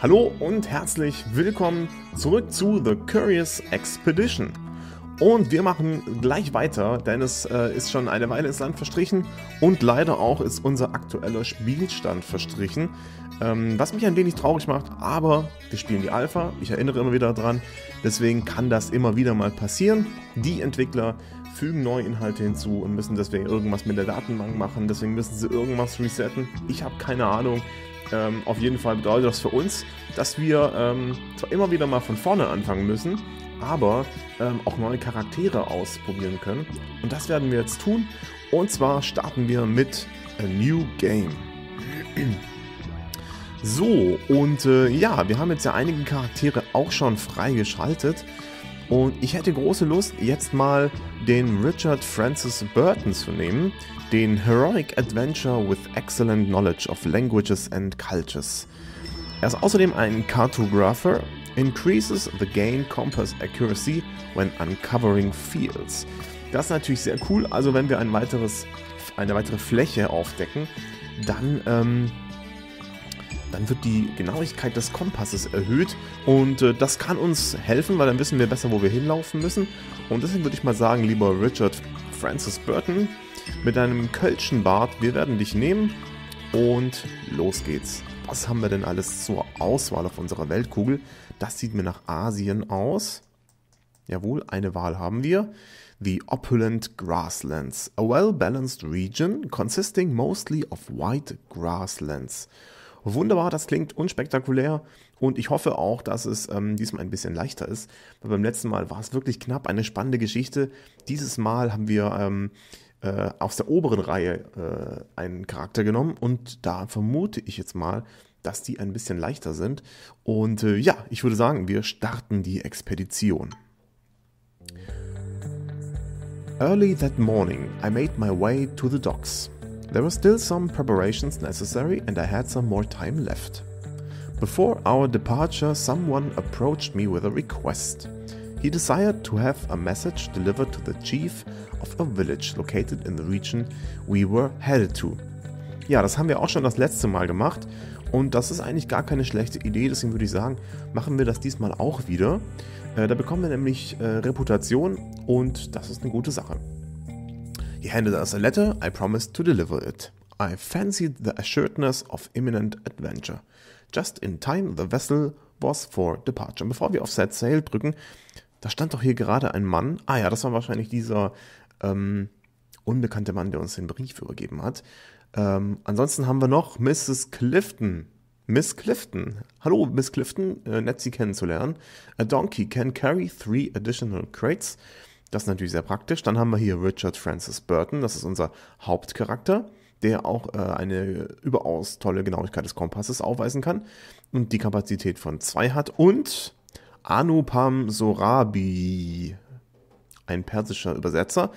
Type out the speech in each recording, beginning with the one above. Hallo und herzlich willkommen zurück zu The Curious Expedition. Und wir machen gleich weiter, denn es ist schon eine Weile ins Land verstrichen und leider auch ist unser aktueller Spielstand verstrichen, was mich ein wenig traurig macht, aber wir spielen die Alpha, ich erinnere immer wieder dran, deswegen kann das immer wieder mal passieren. Die Entwickler fügen neue Inhalte hinzu und müssen deswegen irgendwas mit der Datenbank machen, deswegen müssen sie irgendwas resetten, ich habe keine Ahnung. Auf jeden Fall bedeutet das für uns, dass wir zwar immer wieder mal von vorne anfangen müssen, aber auch neue Charaktere ausprobieren können. Und das werden wir jetzt tun. Und zwar starten wir mit A New Game. So, und ja, wir haben jetzt ja einige Charaktere auch schon freigeschaltet. Und ich hätte große Lust, jetzt mal den Richard Francis Burton zu nehmen, den Heroic Adventure with Excellent Knowledge of Languages and Cultures. Er ist außerdem ein Cartographer, increases the gain compass accuracy when uncovering fields. Das ist natürlich sehr cool, also wenn wir eine weitere Fläche aufdecken, dann wird die Genauigkeit des Kompasses erhöht und das kann uns helfen, weil dann wissen wir besser, wo wir hinlaufen müssen. Und deswegen würde ich mal sagen, lieber Richard Francis Burton, mit deinem kölschen Bart, wir werden dich nehmen und los geht's. Was haben wir denn alles zur Auswahl auf unserer Weltkugel? Das sieht mir nach Asien aus. Jawohl, eine Wahl haben wir. The opulent grasslands, a well-balanced region consisting mostly of white grasslands. Wunderbar, das klingt unspektakulär und ich hoffe auch, dass es diesmal ein bisschen leichter ist, weil beim letzten Mal war es wirklich knapp, eine spannende Geschichte. Dieses Mal haben wir aus der oberen Reihe einen Charakter genommen und da vermute ich jetzt mal, dass die ein bisschen leichter sind. Und ja, ich würde sagen, wir starten die Expedition. Early that morning, I made my way to the docks. There were still some preparations necessary and I had some more time left. Before our departure, someone approached me with a request. He desired to have a message delivered to the chief of a village located in the region we were headed to. Ja, das haben wir auch schon das letzte Mal gemacht und das ist eigentlich gar keine schlechte Idee, deswegen würde ich sagen, machen wir das diesmal auch wieder. Da bekommen wir nämlich Reputation und das ist eine gute Sache. He handed us a letter, I promised to deliver it. I fancied the assuredness of imminent adventure. Just in time the vessel was for departure. Bevor wir auf Set Sail drücken, da stand doch hier gerade ein Mann. Ah ja, das war wahrscheinlich dieser unbekannte Mann, der uns den Brief übergeben hat. Ansonsten haben wir noch Mrs. Clifton. Miss Clifton. Hallo Miss Clifton, nett Sie kennenzulernen. A donkey can carry 3 additional crates. Das ist natürlich sehr praktisch. Dann haben wir hier Richard Francis Burton, das ist unser Hauptcharakter, der auch eine überaus tolle Genauigkeit des Kompasses aufweisen kann und die Kapazität von 2 hat. Und Anupam Sorabi, ein persischer Übersetzer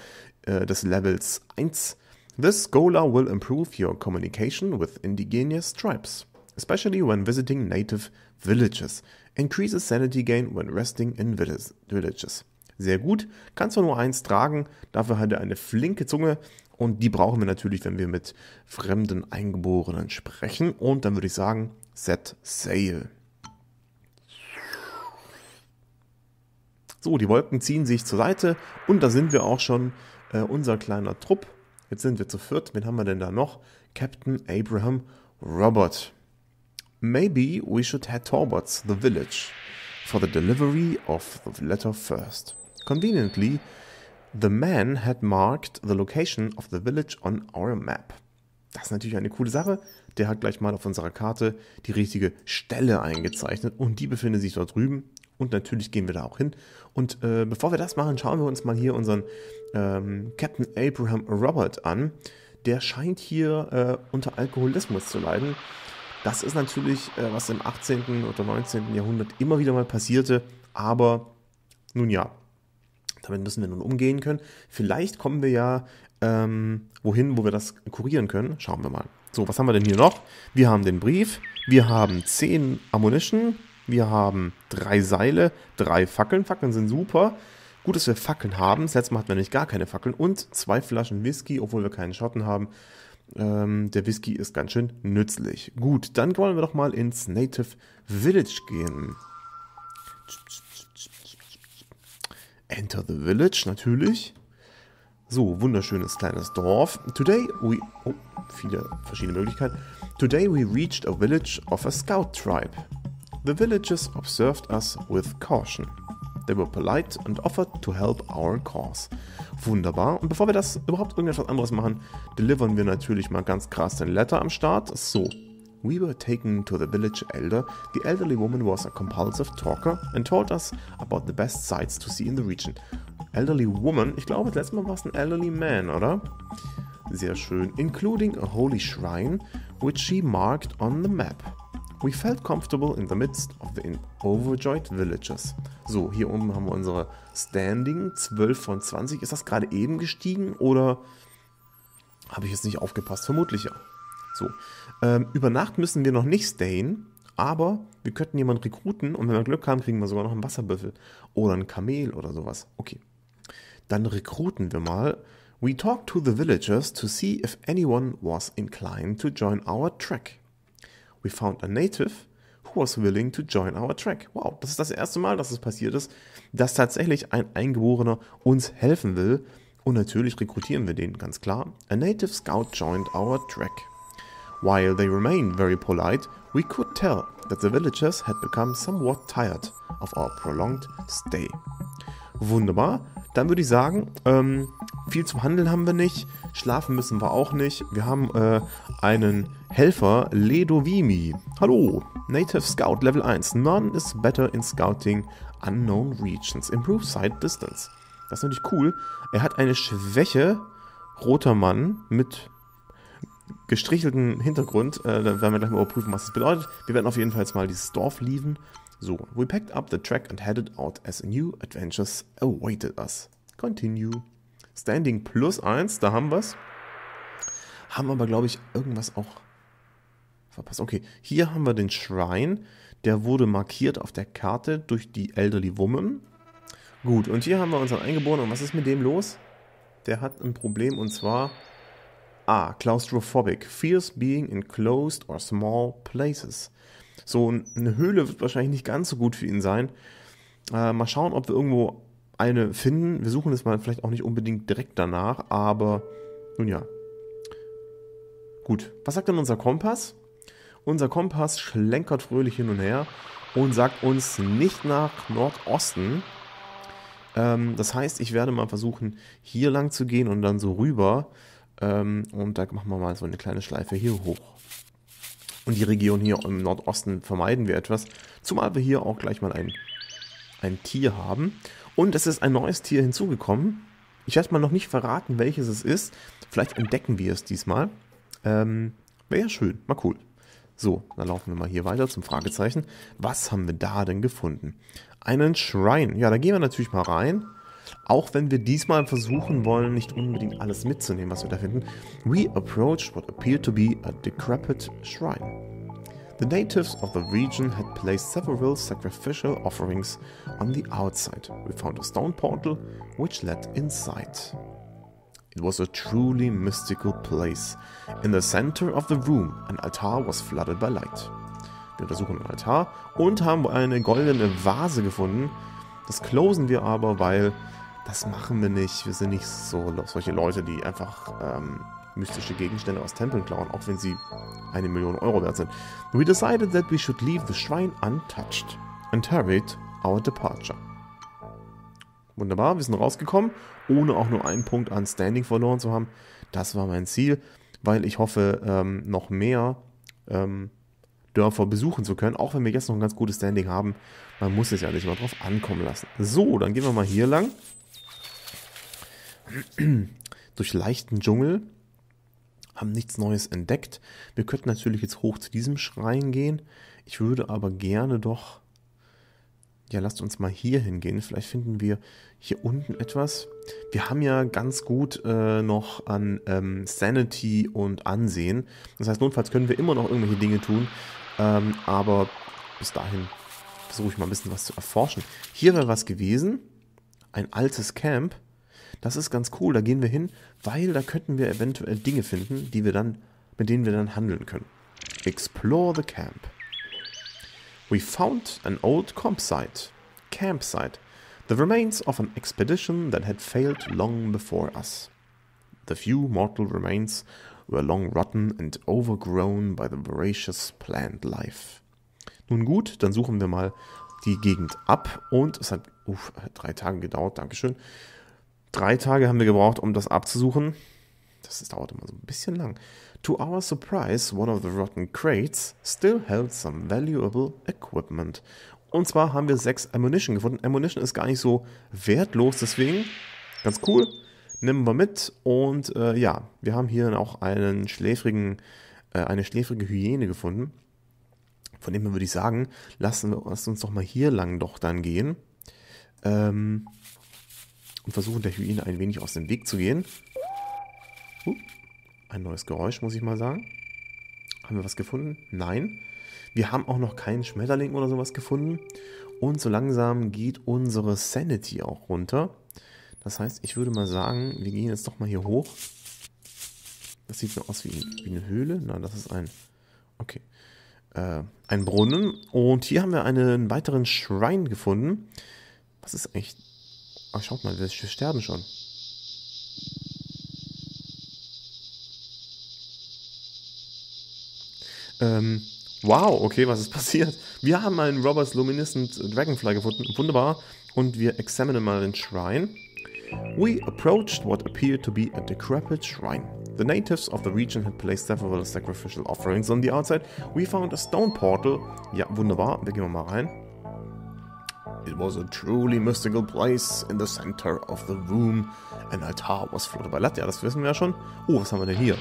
des Levels 1. This scholar will improve your communication with indigenous tribes, especially when visiting native villages. Increases sanity gain when resting in villages. Sehr gut, kann zwar nur 1 tragen, dafür hat er eine flinke Zunge und die brauchen wir natürlich, wenn wir mit fremden Eingeborenen sprechen. Und dann würde ich sagen, set sail. So, die Wolken ziehen sich zur Seite und da sind wir auch schon, unser kleiner Trupp. Jetzt sind wir zu 4. Wen haben wir denn da noch? Captain Abraham Robert. Maybe we should head towards the village for the delivery of the letter first. Conveniently, the man had marked the location of the village on our map. Das ist natürlich eine coole Sache. Der hat gleich mal auf unserer Karte die richtige Stelle eingezeichnet und die befindet sich dort drüben. Und natürlich gehen wir da auch hin. Und bevor wir das machen, schauen wir uns mal hier unseren Captain Abraham Robert an. Der scheint hier unter Alkoholismus zu leiden. Das ist natürlich, was im 18. oder 19. Jahrhundert immer wieder mal passierte. Aber nun ja, damit müssen wir nun umgehen können. Vielleicht kommen wir ja wohin, wo wir das kurieren können. Schauen wir mal. So, was haben wir denn hier noch? Wir haben den Brief, wir haben 10 Ammunition, wir haben 3 Seile, 3 Fackeln. Fackeln sind super. Gut, dass wir Fackeln haben. Das letzte Mal hatten wir nämlich gar keine Fackeln. Und 2 Flaschen Whisky, obwohl wir keinen Schotten haben. Der Whisky ist ganz schön nützlich. Gut, dann wollen wir doch mal ins Native Village gehen. Enter the Village, natürlich. So, wunderschönes kleines Dorf. Today we... Oh, viele verschiedene Möglichkeiten. Today we reached a village of a scout tribe. The villagers observed us with caution. They were polite and offered to help our cause. Wunderbar. Und bevor wir das überhaupt irgendetwas anderes machen, delivern wir natürlich mal ganz krass den Letter am Start. So. We were taken to the village elder. The elderly woman was a compulsive talker and told us about the best sights to see in the region. Elderly woman. Ich glaube, das letzte Mal war es ein elderly man, oder? Sehr schön. Including a holy shrine, which she marked on the map. We felt comfortable in the midst of the overjoyed villagers. So, hier oben haben wir unsere Standing, 12 von 20. Ist das gerade eben gestiegen oder habe ich jetzt nicht aufgepasst? Vermutlich ja. So, über Nacht müssen wir noch nicht stayen, aber wir könnten jemanden rekruten und wenn wir Glück haben, kriegen wir sogar noch einen Wasserbüffel oder ein Kamel oder sowas. Okay, dann rekruten wir mal. We talked to the villagers to see if anyone was inclined to join our trek. We found a native who was willing to join our track. Wow, das ist das erste Mal, dass es passiert ist, dass tatsächlich ein Eingeborener uns helfen will. Und natürlich rekrutieren wir den, ganz klar. A native scout joined our track. While they remained very polite, we could tell that the villagers had become somewhat tired of our prolonged stay. Wunderbar. Dann würde ich sagen, viel zum Handeln haben wir nicht, schlafen müssen wir auch nicht. Wir haben einen Helfer, Ledo Vimi. Hallo, Native Scout, Level 1. None is better in scouting unknown regions. Improve Sight Distance. Das ist natürlich cool. Er hat eine Schwäche, roter Mann, mit gestricheltem Hintergrund. Da werden wir gleich mal überprüfen, was das bedeutet. Wir werden auf jeden Fall jetzt mal dieses Dorf leaven. So, we packed up the track and headed out as new adventures awaited us. Continue. Standing plus 1, da haben wir es. Haben aber, glaube ich, irgendwas auch verpasst. Okay, hier haben wir den Schrein. Der wurde markiert auf der Karte durch die Elderly Woman. Gut, und hier haben wir unseren Eingeborenen. Und was ist mit dem los? Der hat ein Problem und zwar... A. Claustrophobic. Fears being in closed or small places. So, eine Höhle wird wahrscheinlich nicht ganz so gut für ihn sein. Mal schauen, ob wir irgendwo... eine finden. Wir suchen es mal vielleicht auch nicht unbedingt direkt danach, aber nun ja. Gut, was sagt denn unser Kompass? Unser Kompass schlenkert fröhlich hin und her und sagt uns nicht nach Nordosten. Das heißt, ich werde mal versuchen, hier lang zu gehen und dann so rüber. Und da machen wir mal so eine kleine Schleife hier hoch. Und die Region hier im Nordosten vermeiden wir etwas, zumal wir hier auch gleich mal ein Tier haben. Und es ist ein neues Tier hinzugekommen. Ich werde mal noch nicht verraten, welches es ist. Vielleicht entdecken wir es diesmal. Wäre ja schön, mal cool. So, dann laufen wir mal hier weiter zum Fragezeichen. Was haben wir da denn gefunden? Einen Shrine. Ja, da gehen wir natürlich mal rein. Auch wenn wir diesmal versuchen wollen, nicht unbedingt alles mitzunehmen, was wir da finden. We approached what appeared to be a decrepit shrine. The natives of the region had placed several sacrificial offerings on the outside. We found a stone portal which led inside. It was a truly mystical place. In the center of the room, an altar was flooded by light. Wir untersuchen den Altar und haben eine goldene Vase gefunden. Das closen wir aber, weil das machen wir nicht. Wir sind nicht so solche Leute, die einfach... mystische Gegenstände aus Tempeln klauen, auch wenn sie 1 Million Euro wert sind. We decided that we should leave the shrine untouched and hurried our departure. Wunderbar, wir sind rausgekommen, ohne auch nur einen Punkt an Standing verloren zu haben. Das war mein Ziel, weil ich hoffe, noch mehr Dörfer besuchen zu können, auch wenn wir jetzt noch ein ganz gutes Standing haben. Man muss es ja nicht mal drauf ankommen lassen. So, dann gehen wir mal hier lang. Durch leichten Dschungel. Haben nichts Neues entdeckt. Wir könnten natürlich jetzt hoch zu diesem Schrein gehen. Ich würde aber gerne doch... Ja, lasst uns mal hier hingehen. Vielleicht finden wir hier unten etwas. Wir haben ja ganz gut noch an Sanity und Ansehen. Das heißt, notfalls können wir immer noch irgendwelche Dinge tun. Aber bis dahin versuche ich mal ein bisschen was zu erforschen. Hier wäre was gewesen. Ein altes Camp. Das ist ganz cool, da gehen wir hin, weil da könnten wir eventuell Dinge finden, die wir dann, mit denen wir dann handeln können. Explore the camp. We found an old campsite. The remains of an expedition that had failed long before us. The few mortal remains were long rotten and overgrown by the voracious plant life. Nun gut, dann suchen wir mal die Gegend ab und es hat 3 Tage gedauert, dankeschön. 3 Tage haben wir gebraucht, um das abzusuchen. Das dauert immer so ein bisschen lang. To our surprise, one of the rotten crates still held some valuable equipment. Und zwar haben wir 6 Ammunition gefunden. Ammunition ist gar nicht so wertlos, deswegen ganz cool. Nehmen wir mit und ja, wir haben hier auch einen eine schläfrige Hyäne gefunden. Von dem würde ich sagen, lasst uns doch mal hier lang dann gehen. Und versuchen der Hyäne ein wenig aus dem Weg zu gehen. Ein neues Geräusch, muss ich mal sagen. Haben wir was gefunden? Nein. Wir haben auch noch keinen Schmetterling oder sowas gefunden. Und so langsam geht unsere Sanity auch runter. Das heißt, ich würde mal sagen, wir gehen jetzt doch mal hier hoch. Das sieht so aus wie eine Höhle. Nein, das ist ein Brunnen. Und hier haben wir einen weiteren Schrein gefunden. Was ist echt... Ach, schaut mal, wir sterben schon. Wow, okay, was ist passiert? Wir haben einen Robert's Luminescent Dragonfly gefunden. Wunderbar. Und wir examinen mal den Schrein. We approached what appeared to be a decrepit shrine. The natives of the region had placed several sacrificial offerings on the outside. We found a stone portal. Ja, wunderbar. Da gehen wir mal rein. It was a truly mystical place in the center of the room. An altar was floated by light. Ja, das wissen wir ja schon. Oh, was haben wir denn hier?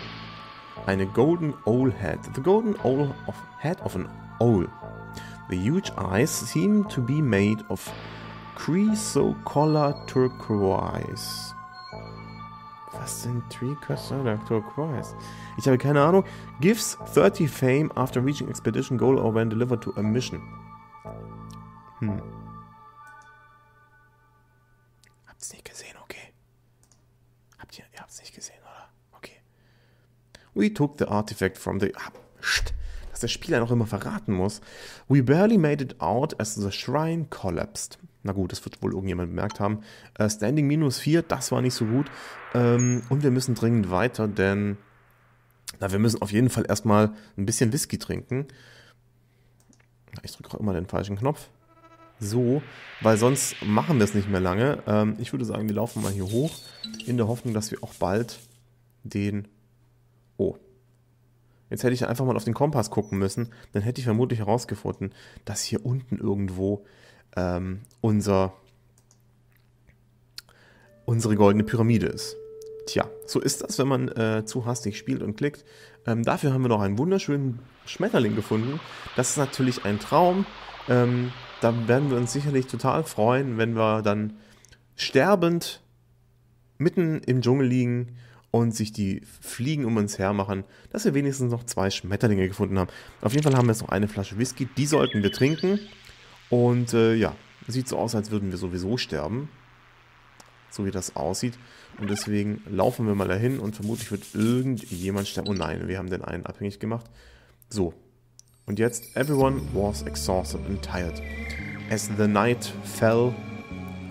Eine golden owl head. The golden owl head of an owl. The huge eyes seem to be made of Chrysocolla turquoise. Was sind Chrysocolla turquoise? Ich habe keine Ahnung. Gives 30 fame after reaching expedition goal or when delivered to a mission. Habt's nicht gesehen, okay. Ihr habt's nicht gesehen, oder? Okay. We took the artifact from the... dass der Spieler noch immer verraten muss. We barely made it out as the shrine collapsed. Na gut, das wird wohl irgendjemand bemerkt haben. Standing -4, das war nicht so gut. Und wir müssen dringend weiter, denn wir müssen auf jeden Fall erstmal ein bisschen Whisky trinken. Ich drücke auch immer den falschen Knopf. So, weil sonst machen wir es nicht mehr lange. Ich würde sagen, wir laufen mal hier hoch, in der Hoffnung, dass wir auch bald den... Oh. Jetzt hätte ich einfach mal auf den Kompass gucken müssen. Dann hätte ich vermutlich herausgefunden, dass hier unten irgendwo... unsere goldene Pyramide ist. Tja, so ist das, wenn man zu hastig spielt und klickt. Dafür haben wir noch einen wunderschönen Schmetterling gefunden. Das ist natürlich ein Traum. Da werden wir uns sicherlich total freuen, wenn wir dann sterbend mitten im Dschungel liegen und sich die Fliegen um uns her machen, dass wir wenigstens noch 2 Schmetterlinge gefunden haben. Auf jeden Fall haben wir jetzt noch eine Flasche Whisky. Die sollten wir trinken. Und ja, sieht so aus, als würden wir sowieso sterben. So wie das aussieht. Und deswegen laufen wir mal dahin und vermutlich wird irgendjemand sterben. Oh nein, wir haben den einen abhängig gemacht. So. Und jetzt, everyone was exhausted and tired. As the night fell,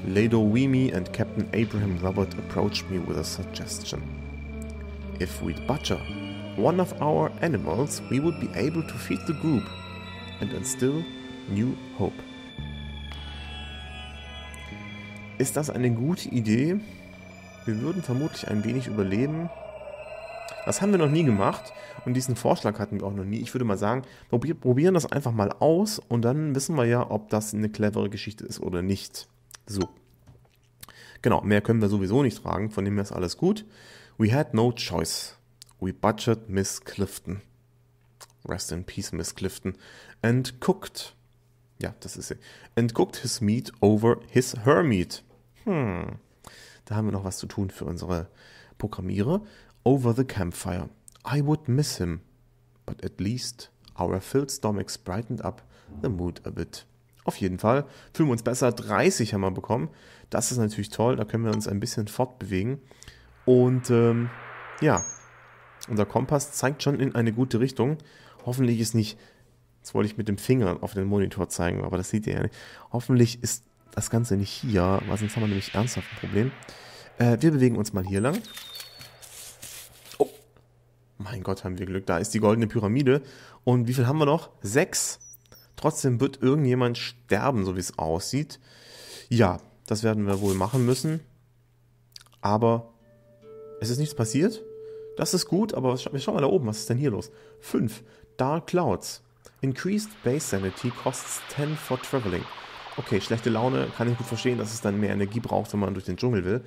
Ledo Vimi and Captain Abraham Robert approached me with a suggestion. If we'd butcher one of our animals, we would be able to feed the group. And then still... New Hope. Ist das eine gute Idee? Wir würden vermutlich ein wenig überleben. Das haben wir noch nie gemacht und diesen Vorschlag hatten wir auch noch nie. Ich würde mal sagen, wir probieren das einfach mal aus und dann wissen wir ja, ob das eine clevere Geschichte ist oder nicht. So. Genau, mehr können wir sowieso nicht tragen, von dem her ist alles gut. We had no choice. We butchered Miss Clifton. Rest in peace, Miss Clifton. And cooked... Ja, das ist sie. And cooked his meat over her meat. Da haben wir noch was zu tun für unsere Programmierer. Over the campfire. I would miss him. But at least our filled stomachs brightened up the mood a bit. Auf jeden Fall fühlen wir uns besser. 30 haben wir bekommen. Das ist natürlich toll. Da können wir uns ein bisschen fortbewegen. Und ja, unser Kompass zeigt schon in eine gute Richtung. Hoffentlich ist nicht... Jetzt wollte ich mit dem Finger auf den Monitor zeigen, aber das seht ihr ja nicht. Hoffentlich ist das Ganze nicht hier, weil sonst haben wir nämlich ernsthaft ein Problem. Wir bewegen uns mal hier lang. Oh, mein Gott, haben wir Glück. Da ist die goldene Pyramide. Und wie viel haben wir noch? 6. Trotzdem wird irgendjemand sterben, so wie es aussieht. Ja, das werden wir wohl machen müssen. Aber es ist nichts passiert. Das ist gut, aber wir schauen mal da oben. Was ist denn hier los? 5. Dark Clouds. Increased Base Sanity costs 10 for traveling. Okay, schlechte Laune, kann ich gut verstehen, dass es dann mehr Energie braucht, wenn man durch den Dschungel will.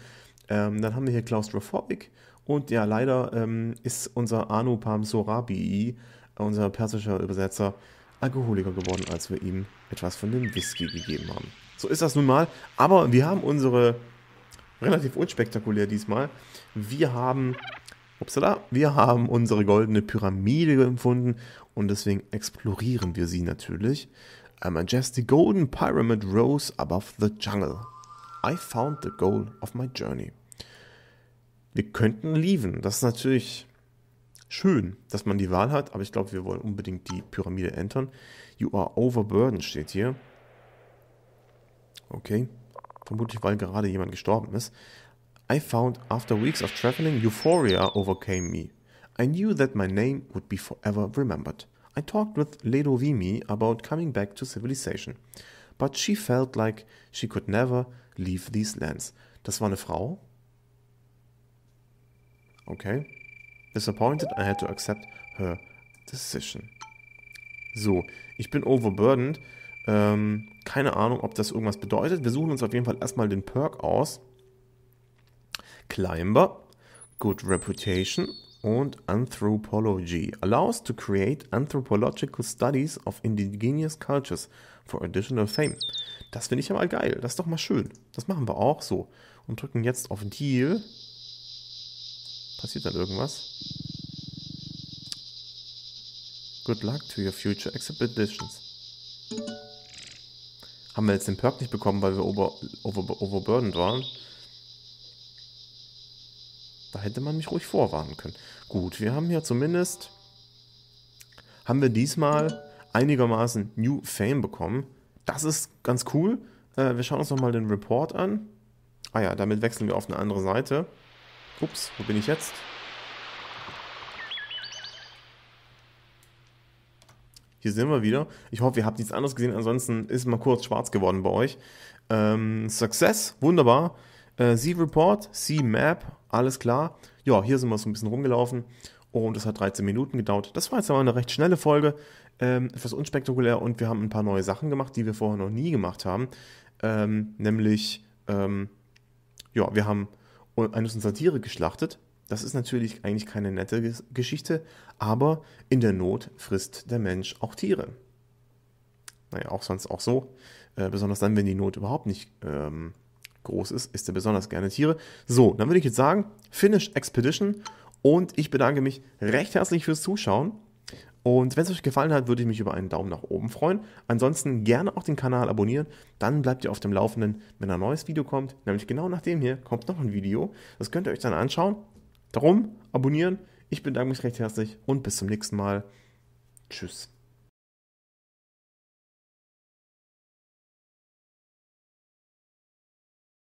Dann haben wir hier Claustrophobic. Und ja, leider ist unser Anupam Sorabi, unser persischer Übersetzer, Alkoholiker geworden, als wir ihm etwas von dem Whisky gegeben haben. So ist das nun mal. Aber wir haben unsere, relativ unspektakulär diesmal, wir haben unsere goldene Pyramide gefunden und deswegen explorieren wir sie natürlich. A majestic golden pyramid rose above the jungle. I found the goal of my journey. Wir könnten leaven. Das ist natürlich schön, dass man die Wahl hat, aber ich glaube, wir wollen unbedingt die Pyramide entern. You are overburdened steht hier. Okay, vermutlich, weil gerade jemand gestorben ist. I found, after weeks of traveling, euphoria overcame me. I knew that my name would be forever remembered. I talked with Ledo Vimi about coming back to civilization. But she felt like she could never leave these lands. Das war eine Frau. Okay. Disappointed, I had to accept her decision. So, ich bin overburdened. Keine Ahnung, ob das irgendwas bedeutet. Wir suchen uns auf jeden Fall erstmal den Perk aus. Climber, Good Reputation und Anthropology. Allows to create anthropological studies of indigenous cultures for additional fame. Das finde ich ja mal geil. Das ist doch mal schön. Das machen wir auch so. Und drücken jetzt auf Deal. Passiert dann irgendwas? Good luck to your future expeditions. Haben wir jetzt den Perk nicht bekommen, weil wir overburdened waren? Da hätte man mich ruhig vorwarnen können. Gut, wir haben ja zumindest... Haben wir diesmal einigermaßen New Fame bekommen. Das ist ganz cool. Wir schauen uns nochmal den Report an. Ah ja, damit wechseln wir auf eine andere Seite. Ups, wo bin ich jetzt? Hier sind wir wieder. Ich hoffe, ihr habt nichts anderes gesehen. Ansonsten ist mal kurz schwarz geworden bei euch. Success, wunderbar. See Report, See Map, alles klar. Ja, hier sind wir so ein bisschen rumgelaufen und es hat 13 Minuten gedauert. Das war jetzt aber eine recht schnelle Folge, etwas unspektakulär und wir haben ein paar neue Sachen gemacht, die wir vorher noch nie gemacht haben. Nämlich, ja, wir haben unsere Tiere geschlachtet. Das ist natürlich eigentlich keine nette Geschichte, aber in der Not frisst der Mensch auch Tiere. Naja, auch sonst auch so. Besonders dann, wenn die Not überhaupt nicht... groß ist, isst er besonders gerne Tiere. So, dann würde ich jetzt sagen, Finish Expedition und ich bedanke mich recht herzlich fürs Zuschauen und wenn es euch gefallen hat, würde ich mich über einen Daumen nach oben freuen. Ansonsten gerne auch den Kanal abonnieren, dann bleibt ihr auf dem Laufenden, wenn ein neues Video kommt, nämlich genau nach dem hier kommt noch ein Video, das könnt ihr euch dann anschauen. Darum abonnieren, ich bedanke mich recht herzlich und bis zum nächsten Mal. Tschüss.